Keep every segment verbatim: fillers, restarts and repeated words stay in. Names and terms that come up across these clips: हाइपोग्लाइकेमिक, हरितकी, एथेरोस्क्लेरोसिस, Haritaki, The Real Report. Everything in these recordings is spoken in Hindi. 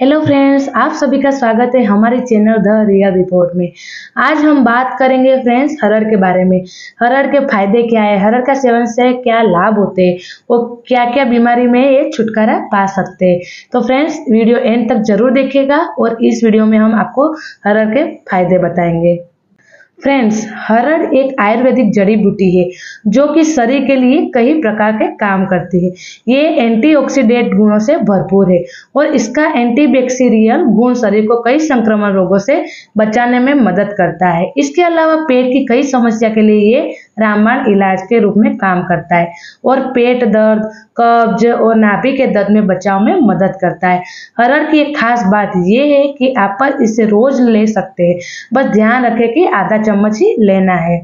हेलो फ्रेंड्स, आप सभी का स्वागत है हमारे चैनल द रियल रिपोर्ट में। आज हम बात करेंगे फ्रेंड्स हरर के बारे में। हरर के फायदे क्या है, हरर का सेवन से क्या लाभ होते हैं और क्या क्या बीमारी में ये छुटकारा पा सकते हैं। तो फ्रेंड्स वीडियो एंड तक जरूर देखिएगा और इस वीडियो में हम आपको हरर के फायदे बताएंगे। फ्रेंड्स हरड़ एक आयुर्वेदिक जड़ी बूटी है जो कि शरीर के लिए कई प्रकार के काम करती है। ये एंटीऑक्सीडेंट गुणों से भरपूर है और इसका एंटीबैक्टीरियल गुण शरीर को कई संक्रमण रोगों से बचाने में मदद करता है। इसके अलावा पेट की कई समस्या के लिए ये रामबाण इलाज के रूप में काम करता है और पेट दर्द, कब्ज और नाभि के दर्द में बचाव में मदद करता है। हरड़ की एक खास बात यह है कि आप इसे रोज ले सकते हैं, बस ध्यान रखें कि आधा चम्मच ही लेना है।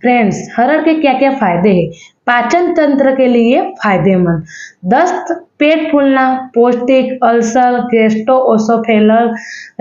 फ्रेंड्स हरड़ के क्या क्या फायदे हैं। पाचन तंत्र के लिए फायदेमंद, दस्त, पेट फूलना, पौष्टिक, अल्सर, गैस्ट्रोएसोफेजल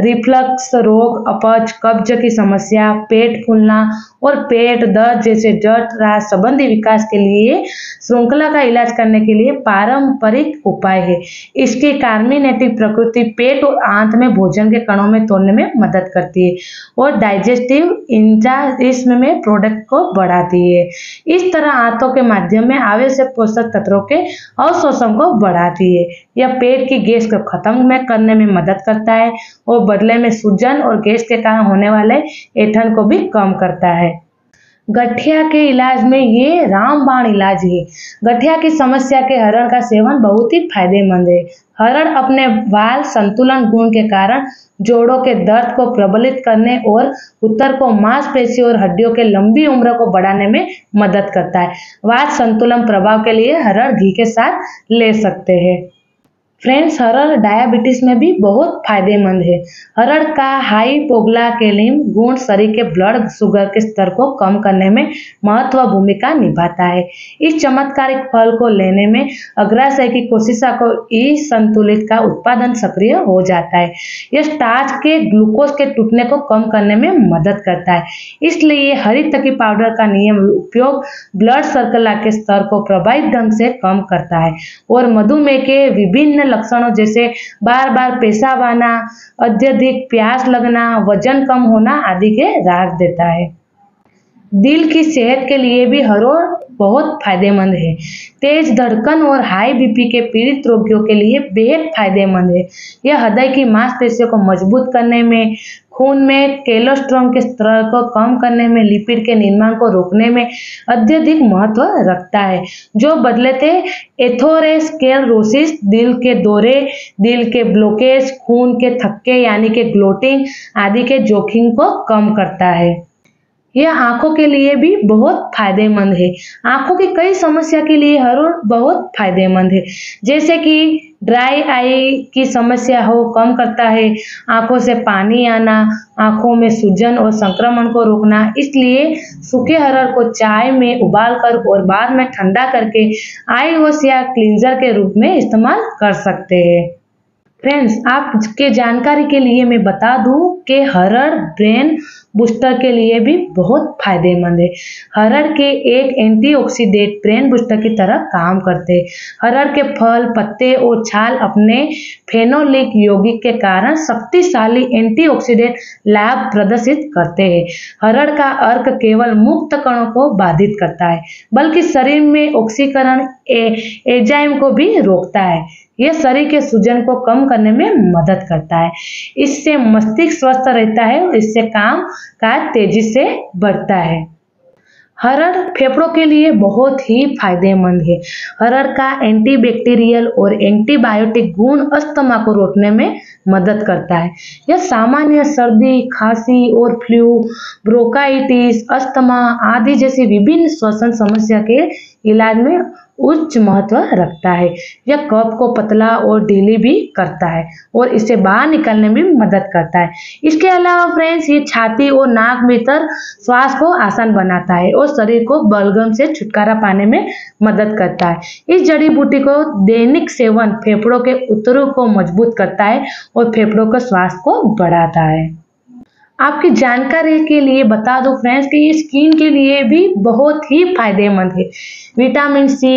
रिफ्लक्स रोग, अपच, कब्ज की समस्या, पेट फूलना और पेट दर्द जैसे जट राज संबंधी विकास के लिए श्रृंखला का इलाज करने के लिए पारंपरिक उपाय है। इसकी कार्मिनेटिक प्रकृति पेट और आंत में भोजन के कणों में तोड़ने में मदद करती है और डाइजेस्टिव एंजाइम में प्रोडक्ट को बढ़ाती है। इस तरह आंतों के माध्यम में आवश्यक पोषक तत्वों के अवशोषण को बढ़ाती है। यह पेट की गैस को खत्म में करने में मदद करता है और बदले में सूजन और गैस के कारण होने वाले ऐंठन को भी कम करता है। गठिया के इलाज में ये रामबाण इलाज है। गठिया की समस्या के हरड़ का सेवन बहुत ही फायदेमंद है। हरड़ अपने बाल संतुलन गुण के कारण जोड़ों के दर्द को प्रबलित करने और उत्तर को मांसपेशी और हड्डियों के लंबी उम्र को बढ़ाने में मदद करता है। वात संतुलन प्रभाव के लिए हरड़ घी के साथ ले सकते हैं। फ्रेंड्स हरड़ डायबिटीज में भी बहुत फायदेमंद है। हरड़ का हाइपोग्लाइकेमिक गुण शरीर के ब्लड शुगर के स्तर को कम करने में महत्वपूर्ण भूमिका निभाता है। इस चमत्कारिक फल को लेने में अग्राशय की कोशिका को इस संतुलित का उत्पादन सक्रिय हो जाता है। यह स्टार्च के ग्लूकोज के टूटने को कम करने में मदद करता है, इसलिए हरितकी पाउडर का नियम उपयोग ब्लड शर्करा के स्तर को प्रभावित ढंग से कम करता है और मधुमेह के विभिन्न लक्षणों जैसे बार बार पेशाब आना, अत्यधिक प्यास लगना, वजन कम होना आदि के राहत देता है। दिल की सेहत के लिए भी हरड़ बहुत फायदेमंद है। तेज धड़कन और हाई बीपी के पीड़ित रोगियों के लिए बेहद फायदेमंद है। यह हृदय की मांसपेशियों को मजबूत करने में, खून में कोलेस्ट्रॉल के स्तर को कम करने में, लिपिड के निर्माण को रोकने में अत्यधिक महत्व रखता है, जो बदलते एथेरोस्क्लेरोसिस, दिल के दौरे, दिल के ब्लॉकेज, खून के थक्के यानी के क्लॉटिंग आदि के जोखिम को कम करता है। यह आंखों के लिए भी बहुत फायदेमंद है। आंखों की कई समस्या के लिए हरड़ बहुत फायदेमंद है, जैसे कि ड्राई आई की समस्या हो कम करता है, आंखों से पानी आना, आंखों में सूजन और संक्रमण को रोकना। इसलिए सूखे हरड़ को चाय में उबालकर और बाद में ठंडा करके आई वॉश या क्लींजर के रूप में इस्तेमाल कर सकते हैं। फ्रेंड्स आपके जानकारी के लिए मैं बता दूं कि हरड़ ब्रेन बूस्टर के लिए भी बहुत फायदेमंद है। हरड़ के एक एंटीऑक्सीडेंट ब्रेन बूस्टर की तरह काम करते हैं। हरड़ के फल, पत्ते और छाल अपने फेनोलिक यौगिक के कारण शक्तिशाली एंटीऑक्सीडेंट लाभ प्रदर्शित करते हैं। हरड़ का अर्क केवल मुक्त कणों को बाधित करता है बल्कि शरीर में ऑक्सीकरण एंजाइम को भी रोकता है। यह शरीर के सूजन को कम करने में मदद करता है। इससे मस्तिष्क स्वस्थ रहता है और इससे काम काज तेजी से बढ़ता है। हरड़ फेफड़ों के लिए बहुत ही फायदेमंद है। हरड़ का एंटीबैक्टीरियल और एंटीबायोटिक गुण अस्थमा को रोकने में मदद करता है। यह सामान्य सर्दी, खांसी और फ्लू, ब्रोंकाइटिस, अस्थमा आदि जैसी विभिन्न श्वसन समस्या के इलाज में उच्च महत्व रखता है। यह कफ को पतला और ढीली भी करता है और इसे बाहर निकालने में मदद करता है। इसके अलावा फ्रेंड्स ये छाती और नाक भीतर श्वास को आसान बनाता है और शरीर को बलगम से छुटकारा पाने में मदद करता है। इस जड़ी बूटी को दैनिक सेवन फेफड़ों के उत्तरों को मजबूत करता है और फेफड़ों के स्वास्थ्य को बढ़ाता है। आपकी जानकारी के लिए बता दूं फ्रेंड्स कि ये स्किन के लिए भी बहुत ही फायदेमंद है। Vitamin C,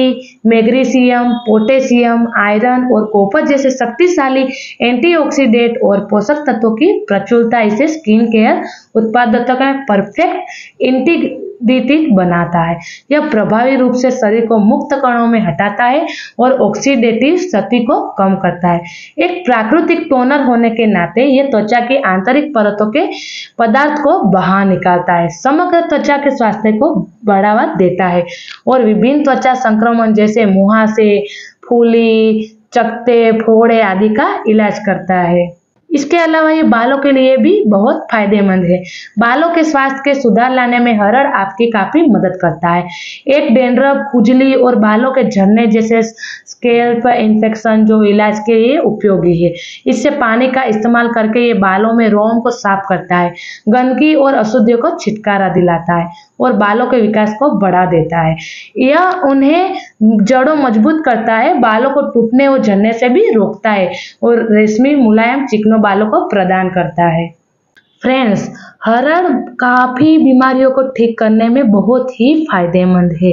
magnesium, potassium, iron और कॉपर जैसे शक्तिशाली एंटीऑक्सीडेंट और पोषक तत्वों की प्रचुरता इसे स्किन केयर उत्पादों का परफेक्ट एंटी डिटिक बनाता है। यह प्रभावी रूप से शरीर को मुक्त कणों में हटाता है और ऑक्सीडेटिव शक्ति को कम करता है। एक प्राकृतिक टोनर होने के नाते यह त्वचा के आंतरिक परतों के पदार्थ को बाहर निकालता है, समग्र त्वचा के स्वास्थ्य को बढ़ावा देता है और विभिन्न त्वचा संक्रमण जैसे मुहासे, फूली, चकत्ते, फोड़े आदि का इलाज करता है। इसके अलावा ये बालों के लिए भी बहुत फायदेमंद है। बालों के स्वास्थ्य के सुधार लाने में हरड़ आपकी काफी मदद करता है। एक डेंड्रफ, खुजली और बालों के झड़ने जैसे स्कैल्प इन्फेक्शन जो इलाज के लिए उपयोगी है। इससे पानी का इस्तेमाल करके ये बालों में रोम को साफ करता है, गंदगी और अशुद्धियों को छिटकारा दिलाता है और बालों के विकास को बढ़ा देता है। यह उन्हें जड़ों मजबूत करता है, बालों को टूटने और झड़ने से भी रोकता है और रेशमी मुलायम चिकनों बालों को प्रदान करता है। फ्रेंड्स, हरड़ काफी बीमारियों को ठीक करने में बहुत ही फायदेमंद है।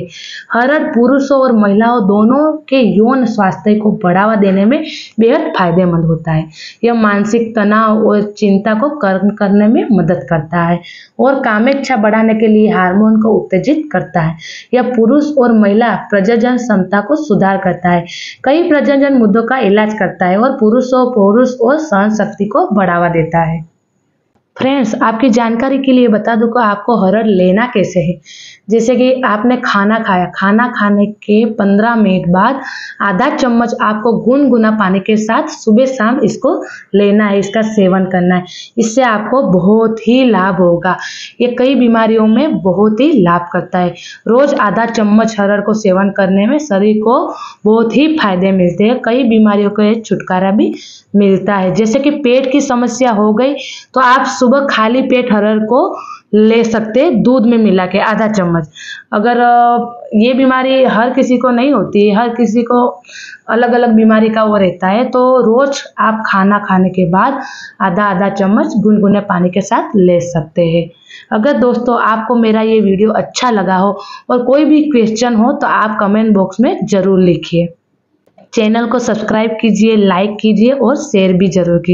हरड़ पुरुषों और महिलाओं दोनों के यौन स्वास्थ्य को बढ़ावा देने में बेहद फायदेमंद होता है। यह मानसिक तनाव और चिंता को कम करने में मदद करता है और कामेच्छा बढ़ाने के लिए हार्मोन को उत्तेजित करता है। यह पुरुष और महिला प्रजनन क्षमता को सुधार करता है, कई प्रजनन मुद्दों का इलाज करता है और पुरुषों पुरुष और सहन शक्ति को बढ़ावा देता है। फ्रेंड्स, आपकी जानकारी के लिए बता दूं कि आपको हरड़ लेना कैसे है। जैसे कि आपने खाना खाया, खाना खाने के पंद्रह मिनट बाद आधा चम्मच आपको गुनगुना पानी के साथ सुबह शाम इसको लेना है, इसका सेवन करना है। इससे आपको बहुत ही लाभ होगा। ये कई बीमारियों में बहुत ही लाभ करता है। रोज आधा चम्मच हरड़ को सेवन करने में शरीर को बहुत ही फायदे मिलते हैं, कई बीमारियों को छुटकारा भी मिलता है। जैसे कि पेट की समस्या हो गई तो आप सुबह खाली पेट हरड़ को ले सकते, दूध में मिला के आधा चम्मच। अगर ये बीमारी हर किसी को नहीं होती, हर किसी को अलग अलग बीमारी का वो रहता है, तो रोज आप खाना खाने के बाद आधा आधा चम्मच गुनगुने पानी के साथ ले सकते हैं। अगर दोस्तों आपको मेरा ये वीडियो अच्छा लगा हो और कोई भी क्वेश्चन हो तो आप कमेंट बॉक्स में ज़रूर लिखिए। चैनल को सब्सक्राइब कीजिए, लाइक कीजिए और शेयर भी जरूर कीजिए।